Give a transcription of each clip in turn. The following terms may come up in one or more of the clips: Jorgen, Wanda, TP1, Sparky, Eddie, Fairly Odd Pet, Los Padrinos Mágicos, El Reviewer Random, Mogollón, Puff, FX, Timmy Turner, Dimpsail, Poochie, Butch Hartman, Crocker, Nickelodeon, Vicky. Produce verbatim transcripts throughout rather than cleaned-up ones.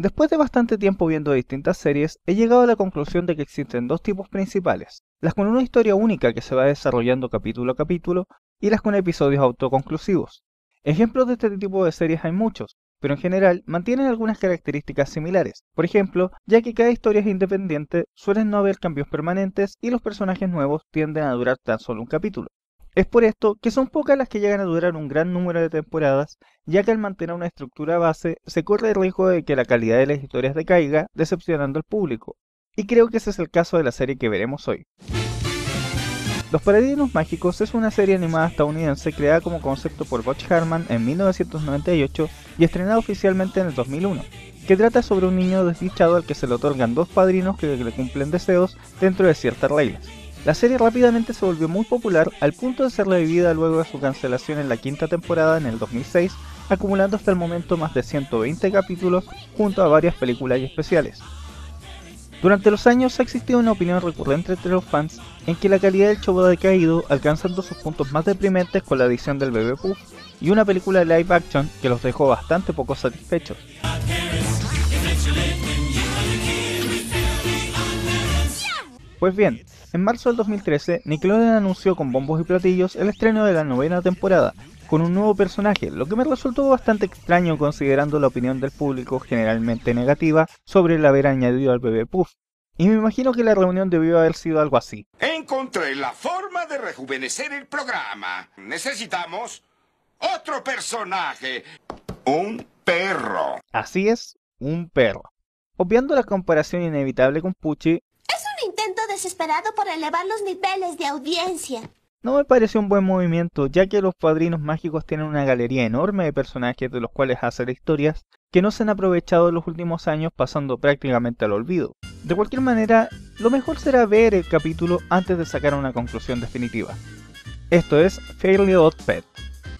Después de bastante tiempo viendo distintas series, he llegado a la conclusión de que existen dos tipos principales, las con una historia única que se va desarrollando capítulo a capítulo, y las con episodios autoconclusivos. Ejemplos de este tipo de series hay muchos, pero en general mantienen algunas características similares. Por ejemplo, ya que cada historia es independiente, suelen no haber cambios permanentes y los personajes nuevos tienden a durar tan solo un capítulo. Es por esto que son pocas las que llegan a durar un gran número de temporadas, ya que al mantener una estructura base se corre el riesgo de que la calidad de las historias decaiga, decepcionando al público. Y creo que ese es el caso de la serie que veremos hoy. Los Padrinos Mágicos es una serie animada estadounidense creada como concepto por Butch Hartman en mil novecientos noventa y ocho y estrenada oficialmente en el dos mil uno, que trata sobre un niño desdichado al que se le otorgan dos padrinos que le cumplen deseos dentro de ciertas reglas. La serie rápidamente se volvió muy popular al punto de ser revivida luego de su cancelación en la quinta temporada en el dos mil seis, acumulando hasta el momento más de ciento veinte capítulos junto a varias películas y especiales. Durante los años ha existido una opinión recurrente entre los fans en que la calidad del show ha decaído, alcanzando sus puntos más deprimentes con la edición del bebé Puff y una película de live action que los dejó bastante poco satisfechos. Pues bien, en marzo del dos mil trece, Nickelodeon anunció con bombos y platillos el estreno de la novena temporada, con un nuevo personaje, lo que me resultó bastante extraño considerando la opinión del público generalmente negativa sobre el haber añadido al bebé Puff. Y me imagino que la reunión debió haber sido algo así. Encontré la forma de rejuvenecer el programa. Necesitamos otro personaje. Un perro. Así es, un perro. Obviando la comparación inevitable con Poochie, intento desesperado por elevar los niveles de audiencia. No me pareció un buen movimiento, ya que los Padrinos Mágicos tienen una galería enorme de personajes de los cuales hacer historias que no se han aprovechado en los últimos años, pasando prácticamente al olvido. De cualquier manera, lo mejor será ver el capítulo antes de sacar una conclusión definitiva. Esto es Fairly Odd Pet.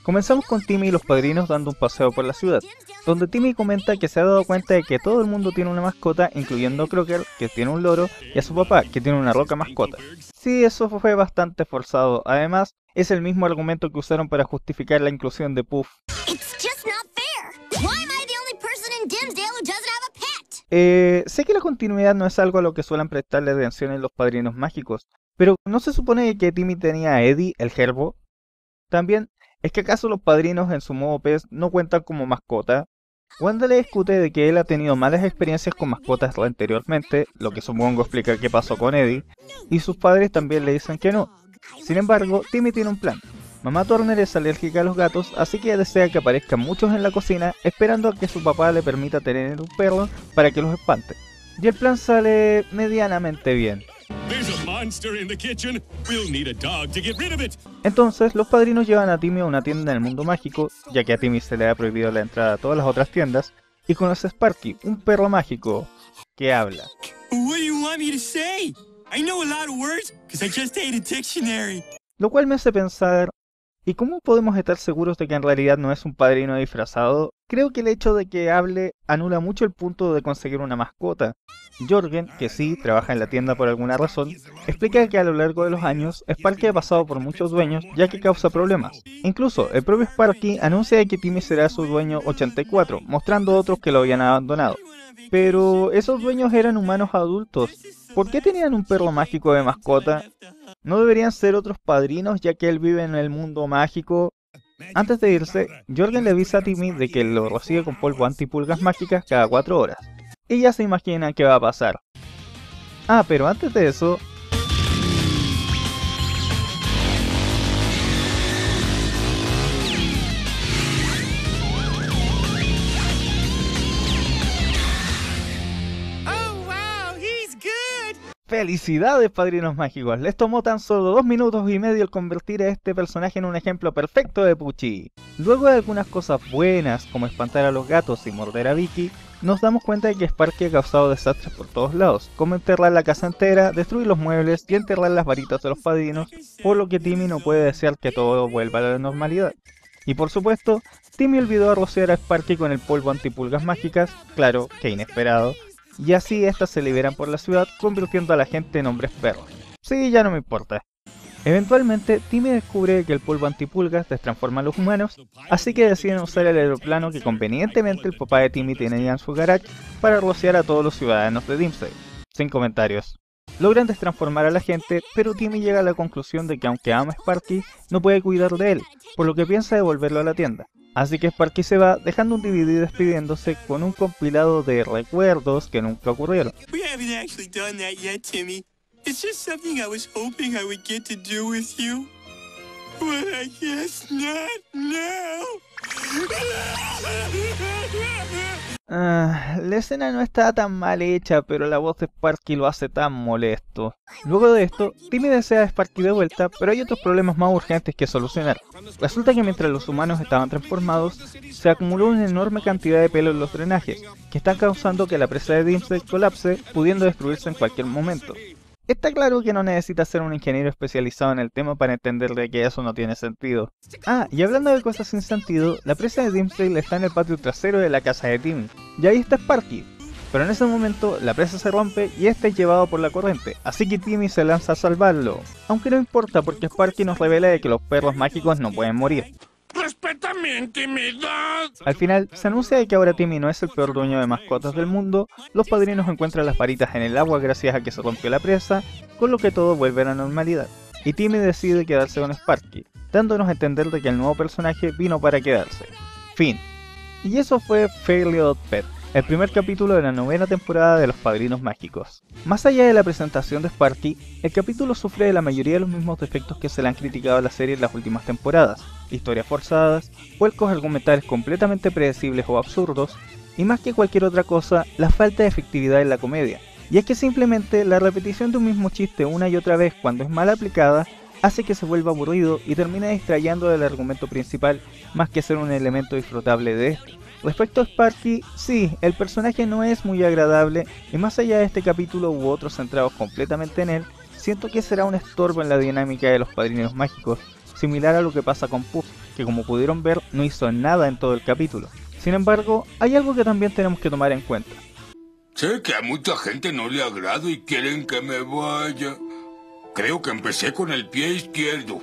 Comenzamos con Timmy y los padrinos dando un paseo por la ciudad, donde Timmy comenta que se ha dado cuenta de que todo el mundo tiene una mascota, incluyendo a Crocker, que tiene un loro, y a su papá, que tiene una roca mascota. Sí, eso fue bastante forzado. Además, es el mismo argumento que usaron para justificar la inclusión de Puff. Eh, sé que la continuidad no es algo a lo que suelen prestarle atención en los padrinos mágicos, pero ¿no se supone que Timmy tenía a Eddie, el gerbo? También, ¿es que acaso los padrinos en su modo pez no cuentan como mascota? Wanda le discute de que él ha tenido malas experiencias con mascotas anteriormente, lo que supongo explica qué pasó con Eddie, y sus padres también le dicen que no. Sin embargo, Timmy tiene un plan. Mamá Turner es alérgica a los gatos, así que desea que aparezcan muchos en la cocina, esperando a que su papá le permita tener un perro para que los espante. Y el plan sale medianamente bien. Entonces, los padrinos llevan a Timmy a una tienda en el mundo mágico, ya que a Timmy se le ha prohibido la entrada a todas las otras tiendas, y conoce a Sparky, un perro mágico que habla. Lo cual me hace pensar, ¿y cómo podemos estar seguros de que en realidad no es un padrino disfrazado? Creo que el hecho de que hable anula mucho el punto de conseguir una mascota. Jorgen, que sí, trabaja en la tienda por alguna razón, explica que a lo largo de los años, Sparky ha pasado por muchos dueños ya que causa problemas. Incluso, el propio Sparky anuncia que Timmy será su dueño ochenta y cuatro, mostrando a otros que lo habían abandonado. Pero esos dueños eran humanos adultos. ¿Por qué tenían un perro mágico de mascota? ¿No deberían ser otros padrinos ya que él vive en el mundo mágico? Antes de irse, Jorgen le avisa a Timmy de que lo recibe con polvo antipulgas mágicas cada cuatro horas. Y ya se imagina qué va a pasar. Ah, pero antes de eso... ¡Felicidades, Padrinos Mágicos! Les tomó tan solo dos minutos y medio el convertir a este personaje en un ejemplo perfecto de Poochie. Luego de algunas cosas buenas, como espantar a los gatos y morder a Vicky, nos damos cuenta de que Sparky ha causado desastres por todos lados, como enterrar la casa entera, destruir los muebles y enterrar las varitas de los padrinos, por lo que Timmy no puede desear que todo vuelva a la normalidad. Y por supuesto, Timmy olvidó rociar a Sparky con el polvo antipulgas mágicas, claro, que inesperado, y así estas se liberan por la ciudad, convirtiendo a la gente en hombres perros. Sí, ya no me importa. Eventualmente, Timmy descubre que el polvo antipulgas les transforma a los humanos, así que deciden usar el aeroplano que convenientemente el papá de Timmy tenía en su garage para rociar a todos los ciudadanos de Dimpsail. Sin comentarios. Logran destransformar a la gente, pero Timmy llega a la conclusión de que aunque ama a Sparky, no puede cuidar de él, por lo que piensa devolverlo a la tienda. Así que Sparky se va, dejando un D V D despidiéndose con un compilado de recuerdos que nunca ocurrieron. Ah, la escena no está tan mal hecha, pero la voz de Sparky lo hace tan molesto. Luego de esto, Timmy desea a Sparky de vuelta, pero hay otros problemas más urgentes que solucionar. Resulta que mientras los humanos estaban transformados, se acumuló una enorme cantidad de pelo en los drenajes, que están causando que la presa de Dimpsail colapse, pudiendo destruirse en cualquier momento. Está claro que no necesita ser un ingeniero especializado en el tema para entender de que eso no tiene sentido. Ah, y hablando de cosas sin sentido, la presa de Dimpsail está en el patio trasero de la casa de Timmy, y ahí está Sparky. Pero en ese momento, la presa se rompe y este es llevado por la corriente, así que Timmy se lanza a salvarlo. Aunque no importa porque Sparky nos revela de que los perros mágicos no pueden morir. ¡Respeta mi intimidad! Al final, se anuncia de que ahora Timmy no es el peor dueño de mascotas del mundo, los padrinos encuentran las varitas en el agua gracias a que se rompió la presa, con lo que todo vuelve a la normalidad. Y Timmy decide quedarse con Sparky, dándonos a entender de que el nuevo personaje vino para quedarse. Fin. Y eso fue Fairly Odd Pet, el primer capítulo de la novena temporada de Los Padrinos Mágicos. Más allá de la presentación de Sparky, el capítulo sufre de la mayoría de los mismos defectos que se le han criticado a la serie en las últimas temporadas. Historias forzadas, vuelcos argumentales completamente predecibles o absurdos, y más que cualquier otra cosa, la falta de efectividad en la comedia. Y es que simplemente la repetición de un mismo chiste una y otra vez cuando es mal aplicada, hace que se vuelva aburrido y termina distrayendo del argumento principal más que ser un elemento disfrutable de este. Respecto a Sparky, sí, el personaje no es muy agradable y más allá de este capítulo u otros centrados completamente en él, siento que será un estorbo en la dinámica de los Padrinos Mágicos, similar a lo que pasa con Puff, que como pudieron ver no hizo nada en todo el capítulo. Sin embargo, hay algo que también tenemos que tomar en cuenta. Sé que a mucha gente no le agrado y quieren que me vaya. Creo que empecé con el pie izquierdo.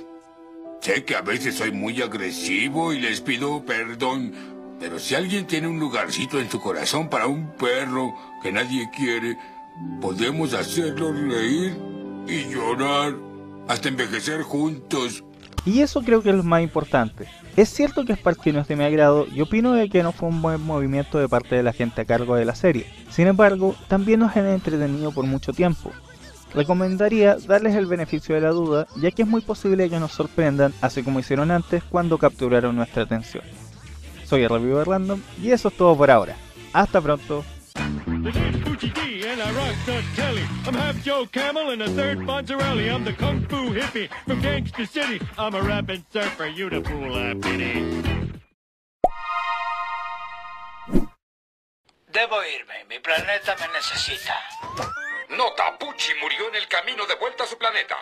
Sé que a veces soy muy agresivo y les pido perdón. Pero si alguien tiene un lugarcito en su corazón para un perro que nadie quiere, podemos hacerlo reír y llorar hasta envejecer juntos. Y eso creo que es lo más importante. Es cierto que Sparky no es de mi agrado y opino de que no fue un buen movimiento de parte de la gente a cargo de la serie. Sin embargo, también nos han entretenido por mucho tiempo. Recomendaría darles el beneficio de la duda, ya que es muy posible que nos sorprendan, así como hicieron antes cuando capturaron nuestra atención. Soy El Reviewer Random y eso es todo por ahora. Hasta pronto. Debo irme, mi planeta me necesita. Nota, Poochie murió en el camino de vuelta a su planeta.